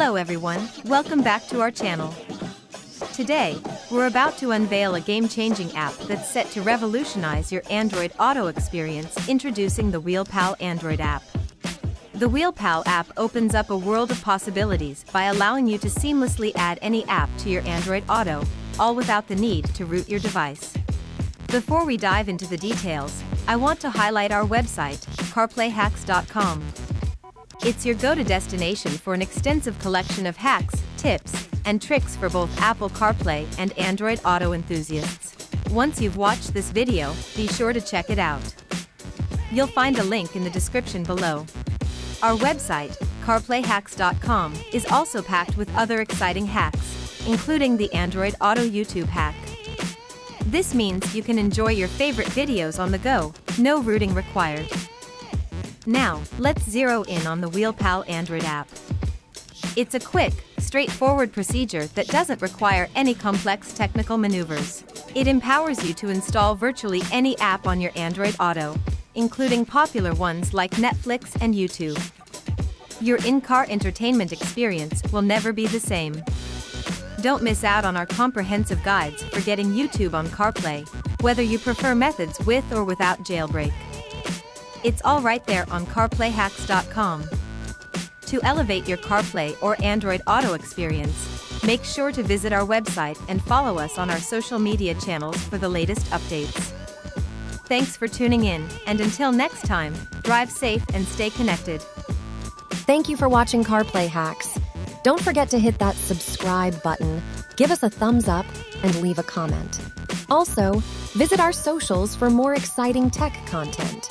Hello everyone, welcome back to our channel. Today, we're about to unveil a game-changing app that's set to revolutionize your Android Auto experience, introducing the WheelPal Android app. The WheelPal app opens up a world of possibilities by allowing you to seamlessly add any app to your Android Auto, all without the need to root your device. Before we dive into the details, I want to highlight our website, carplayhacks.com. It's your go-to destination for an extensive collection of hacks, tips, and tricks for both Apple CarPlay and Android Auto enthusiasts. Once you've watched this video, be sure to check it out. You'll find a link in the description below. Our website, carplayhacks.com, is also packed with other exciting hacks, including the Android Auto YouTube hack. This means you can enjoy your favorite videos on the go, no rooting required. Now, let's zero in on the WheelPal Android app. It's a quick, straightforward procedure that doesn't require any complex technical maneuvers. It empowers you to install virtually any app on your Android Auto, including popular ones like Netflix and YouTube. Your in-car entertainment experience will never be the same. Don't miss out on our comprehensive guides for getting YouTube on CarPlay, whether you prefer methods with or without jailbreak. It's all right there on carplayhacks.com. To elevate your CarPlay or Android Auto experience, make sure to visit our website and follow us on our social media channels for the latest updates. Thanks for tuning in, and until next time, drive safe and stay connected. Thank you for watching CarPlay Hacks. Don't forget to hit that subscribe button, give us a thumbs up, and leave a comment. Also, visit our socials for more exciting tech content.